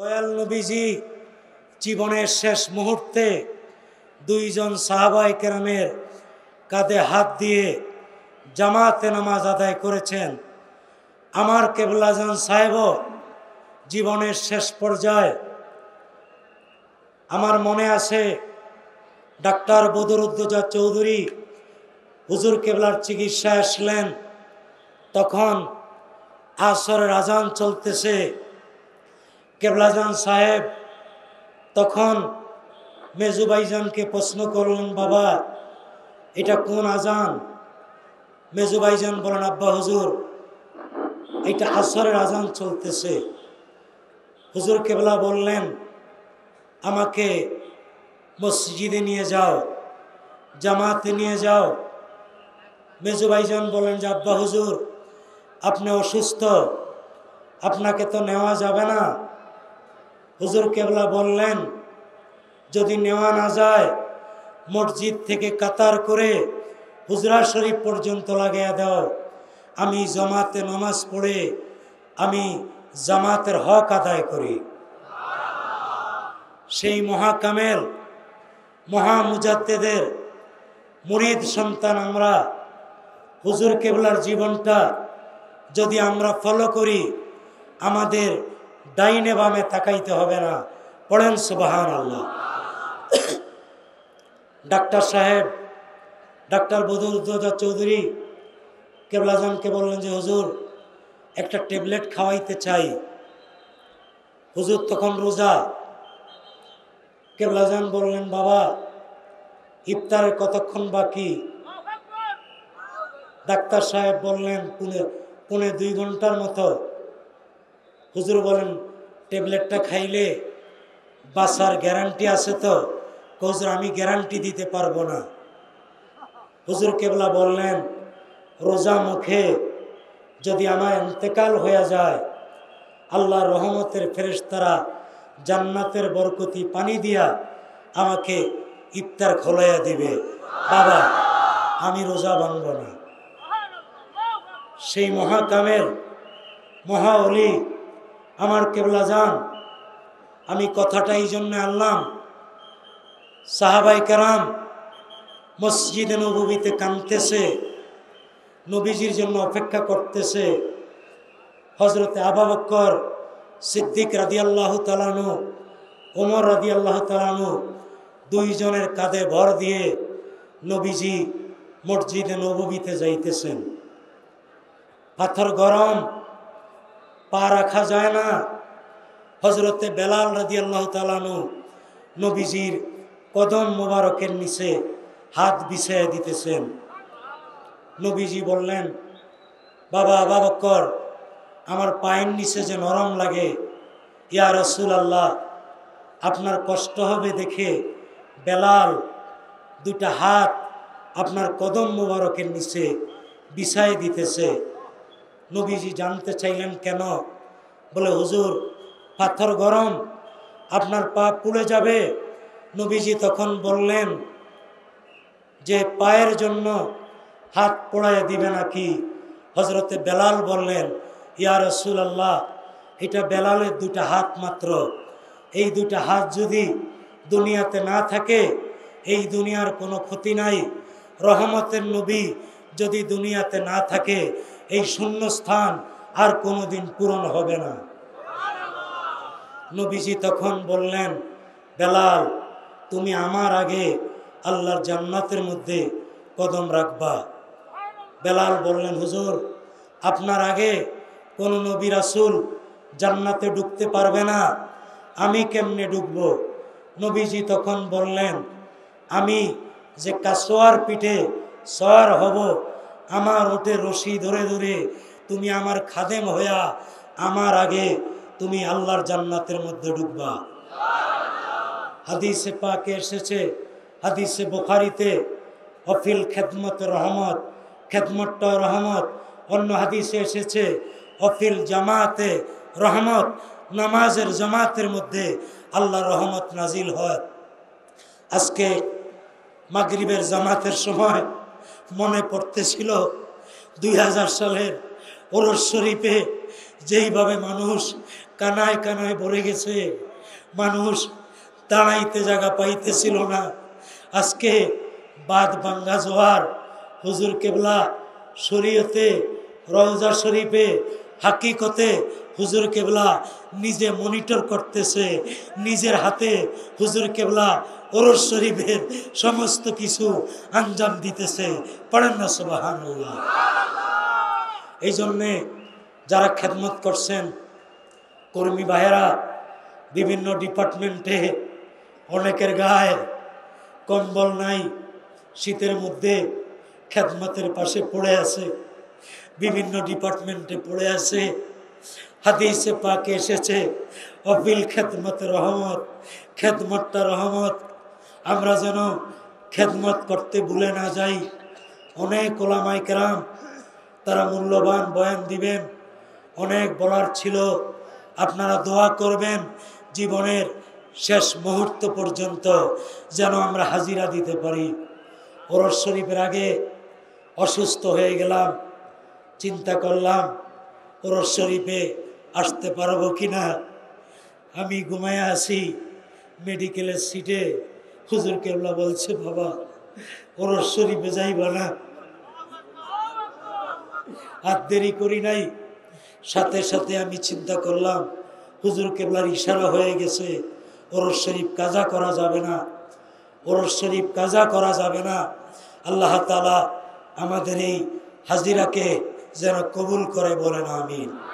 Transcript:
दयाल नबीजी जीवनेर शेष मुहूर्ते दुई जन साहाबाए केरामेर काँधे हाथ दिए जामाते नामाज आदाय करेछेन। आमार केबलाजान साहेबो जीवनेर शेष पर्याये आमार मने आछे डाक्तार बदरुद्दोजा चौधुरी हुजूर केबलार चिकित्साय आसलेन, तखन आसरेर आजान चलतेछे। केबलाजान साहेब तखन मेजू भाईजान के प्रश्न करलेन, बाबा एटा कोन आजान? मेजू भाईजान बोलेन, अब्बा हुजूर एटा आसरेर आजान चलतेछे। हुजूर केबला बोललेन, आमाके मस्जिदे निये जाओ, जामाते निये जाओ। मेजू भाईजान बोलेन, अब्बा हुजूर आपनि असुस्थ, आपनाके तो नेওয়া যাবে না। हुजूर केबला बोलें, जदि नेওয়া ना जाए मस्जिद थेके कातार करे हुजरा शरीफ पर्यन्त लागिए दाओ, आमी जमाते नमाज पढ़े आमी जमातेर हक आदाय करी। सेई महाकामेल महामुजाद्दिदेर मुरीद सन्तान आमरा। हुजूर केबलार जीवनटा जदि आमरा फलो करी आमादेर दाइने बामे ताकाइते होबे ना। पढ़ेन सुबहान अल्लाह। डाक्टर साहेब डाक्टर बदरुद्दोजा चौधुरी केबलाजान के बोलेन जे हुजूर एकटा टैबलेट खावाइते चाই। हुजूर तखन रोजा। केबलाजान बोलेन, बाबा इफ्तारे कतक्षण बाकी? डाक्टर साहेब बोलेन, पुने 2 घंटार मतो। हुजूर बोलेन, टैबलेटटा खाइले बासार ग्यारंटी आछे तो? हुजूर आमी ग्यारंटी दिते पारबो ना। हुजूर केबला बोलेन, रोजा मुखे जदि आमार इंतेकाल होया जाए आल्लाहर रहमतेर फेरेश्तारा जान्नातेर बरकती पानी दिया आमाके इफ्तार खलाया दिबे, बाबा आमी रोजा भांगबो ना। सेई महाकामेल महा ओली आमार केबला जान। आमी कथाटा एई जन्य आनलाम, साहाबाए कराम मस्जिदे नबवीते कानतेछे, नबीजिर जन्य अपेक्षा करतेछे। हजरते आबू बकर सिद्दीक रादियाल्लाहु ताआला अन्हु, उमर रादियाल्लाहु ताआला अन्हु दुई जनेर काँधे भर दिए नबीजी मस्जिदे नबवीते जाइतेछेन। पाथर गरम, पा रखा जाए ना। हजरते बेलाल रदियल्लाहु ताआला अन्हु नबीजीर कदम मुबारकेर नीचे हाथ बिछाइया दितेछेन। नबीजी बोललेन, बाबा आबू बकर आमार पायेर नीचे जे नरम लागे। या रसूलल्लाह आपनार कष्ट होबे देखे बेलाल दुटा हाथ आपनार कदम मुबारकेर नीचे बिछाइया दितेছে। नबीजी जानते चाइलेन केन? बोले, हुजूर पाथर गरम, आपनार पा पुड़े जाबे। नबीजी तखन बोललेन जे पायेर जन्य हाथ पोड़ाइया दिबे नाकि? हजरते बेलाल बोललेन, या रसूलल्लाह एटा बेलालेर दुटा हाथ मात्र, एई दुटा हाथ जदि दुनियाते ना थाके एई दुनियार कोनो क्षति नाई। रहमतेर नबी जदि दुनियाते ना थाके এই শূন্য স্থান আর কোনোদিন পূরণ হবে না। নবীজি তখন বললেন, বেলাল তুমি আমার আগে আল্লাহর জান্নাতের মধ্যে কদম রাখবা। বেলাল বললেন, হুজুর আপনার আগে কোন নবী রাসূল জান্নাতে ঢুকতে পারবে না, আমি কেমনে ঢুকব? নবীজি তখন বললেন, আমি যে কাসওয়ার পিঠে সওয়ার হব আমার ওটে রশি ধরে ধরে তুমি আমার খাদেম হইয়া আমার আগে তুমি আল্লাহর জান্নাতের মধ্যে ঢুকবা। হাদিসে পাকে এসেছে, হাদিসে বুখারীতে, অফিল খেদমত রহমত, খেদমতটা রহমত। অন্য হাদিসে এসেছে, অফিল জামাতে রহমত, নামাজের জামাতের মধ্যে আল্লাহর রহমত নাজিল হয়। আজকে মাগরিবের জামাতের সময় মনে পড়তেছিল 2000 সালের ওরস শরীফে যেইভাবে মানুষ कानाय कानाय भरे गेछे मानुष दाड़ाइते जागा पाइतेछिलो ना। आजके बाद भांगा जोहार हुजूर केबला शरीयते रौजा शरीफे हकीकते हुजूर केबला निजे मनिटर करतेछे निजेर हाथे हुजूर केबला उरुस शरीफेर समस्त किछु अंजाम दितेछे। पढ़ेन ना सुबहानल्लाह। एइजन्य যারা খেদমত করছেন কর্মী ভাইয়েরা বিভিন্ন ডিপার্টমেন্টে অনেকের গায়ে কম্বল নাই, শীতের মধ্যে খেদমতের পাশে পড়ে আছে, বিভিন্ন ডিপার্টমেন্টে পড়ে আছে। হাদিসে পাকে এসেছে অবিল খেদমত রহমত, খেদমতটা রহমত। আমরা যেন খেদমত করতে ভুলে না যাই। অনেক ওলামায়ে কেরাম তারা মূল্যবান বয়ান দিবেন, अनेक बोलार छिलो। आपनारा दुआ करबेन जीवनेर शेष मुहूर्त पर्यन्त जेन आमरा हाजिरा दिते पारी। उरस शरीफेर आगे असुस्थ हये गेलाम, चिंता करलाम उरस शरीफे आसते पारबो किना। आमी घुमाया आछि मेडिकेलेर सीटे, हुजूर केबला बोलछे बाबा उरस शरीफे जाइबा ना। आर देरी करि नाई, साथे साथे आमी चिंता करलाम हुजूर केबलार इशारा हये गेछे उरस शरीफ काजा करा जाबे ना, उरस शरीफ काजा करा जाबे ना। अल्लाह ताला आमादेर हाजिराके जेन कबुल करे, बोलेन आमीन।